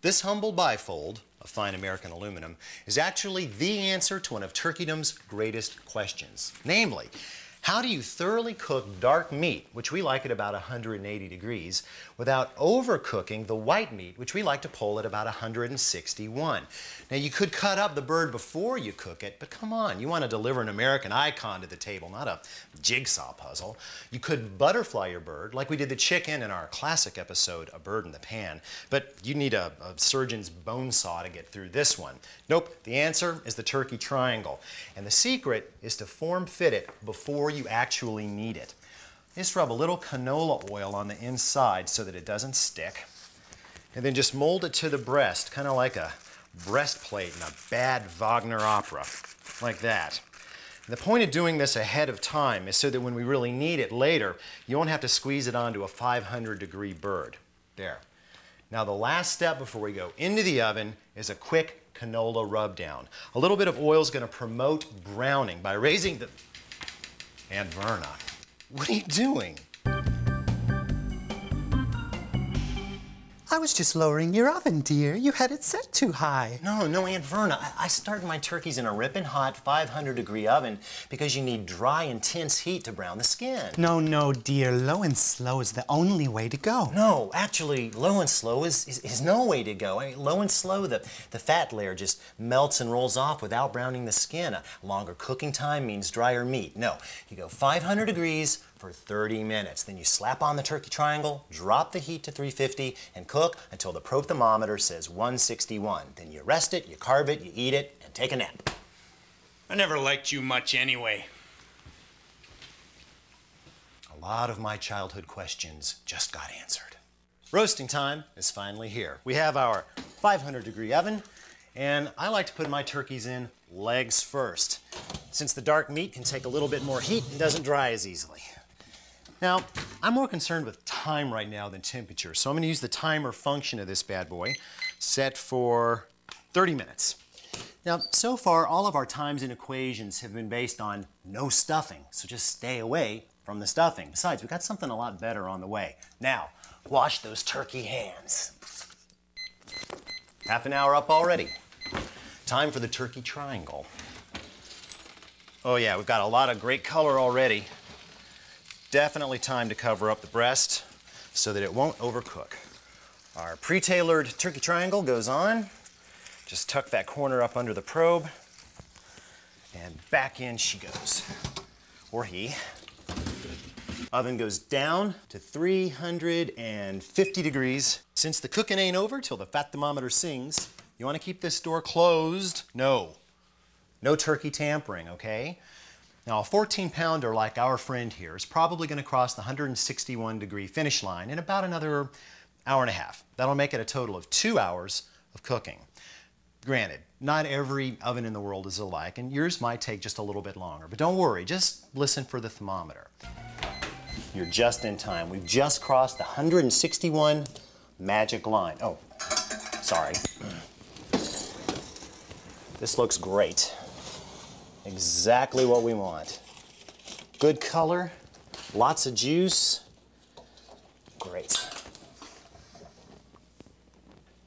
This humble bifold of fine American aluminum is actually the answer to one of Turkeydom's greatest questions. Namely, how do you thoroughly cook dark meat, which we like at about 180 degrees, without overcooking the white meat, which we like to pull at about 161? Now, you could cut up the bird before you cook it, but come on, you want to deliver an American icon to the table, not a jigsaw puzzle. You could butterfly your bird, like we did the chicken in our classic episode, A Bird in the Pan, but you need a surgeon's bone saw to get through this one. Nope, the answer is the turkey triangle, and the secret is to form-fit it before you actually need it. Just rub a little canola oil on the inside so that it doesn't stick, and then just mold it to the breast, kind of like a breastplate in a bad Wagner opera, like that. And the point of doing this ahead of time is so that when we really need it later, you won't have to squeeze it onto a 500-degree bird. There. Now, the last step before we go into the oven is a quick canola rub down. A little bit of oil is going to promote browning by raising the... Aunt Verna, what are you doing? I was just lowering your oven, dear. You had it set too high. No, Aunt Verna. I started my turkeys in a ripping hot 500-degree oven because you need dry, intense heat to brown the skin. No, dear. Low and slow is the only way to go. No, actually, low and slow is no way to go. I mean, low and slow, the fat layer just melts and rolls off without browning the skin. A longer cooking time means drier meat. No, you go 500 degrees, for 30 minutes. Then you slap on the turkey triangle, drop the heat to 350, and cook until the probe thermometer says 161. Then you rest it, you carve it, you eat it, and take a nap. I never liked you much anyway. A lot of my childhood questions just got answered. Roasting time is finally here. We have our 500-degree oven, and I like to put my turkeys in legs first, since the dark meat can take a little bit more heat and doesn't dry as easily. Now, I'm more concerned with time right now than temperature, so I'm going to use the timer function of this bad boy, set for 30 minutes. Now, so far, all of our times and equations have been based on no stuffing, so just stay away from the stuffing. Besides, we've got something a lot better on the way. Now, wash those turkey hands. Half an hour up already. Time for the turkey triangle. Oh yeah, we've got a lot of great color already. Definitely time to cover up the breast so that it won't overcook. Our pre-tailored turkey triangle goes on. Just tuck that corner up under the probe, and back in she goes, or he. Oven goes down to 350 degrees. Since the cooking ain't over till the fat thermometer sings, you want to keep this door closed. No turkey tampering, okay? Now, a 14-pounder like our friend here is probably going to cross the 161-degree finish line in about another hour and a half. That'll make it a total of 2 hours of cooking. Granted, not every oven in the world is alike, and yours might take just a little bit longer. But don't worry, just listen for the thermometer. You're just in time. We've just crossed the 161 magic line. Oh, sorry. This looks great. Exactly what we want. Good color, lots of juice. Great.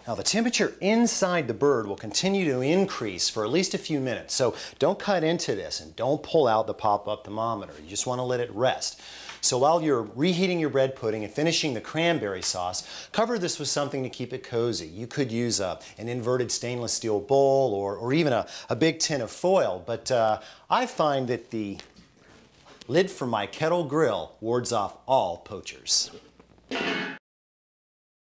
Now, the temperature inside the bird will continue to increase for at least a few minutes, so don't cut into this and don't pull out the pop-up thermometer. You just want to let it rest. So while you're reheating your bread pudding and finishing the cranberry sauce, cover this with something to keep it cozy. You could use an inverted stainless steel bowl or even a big tin of foil, but I find that the lid for my kettle grill wards off all poachers.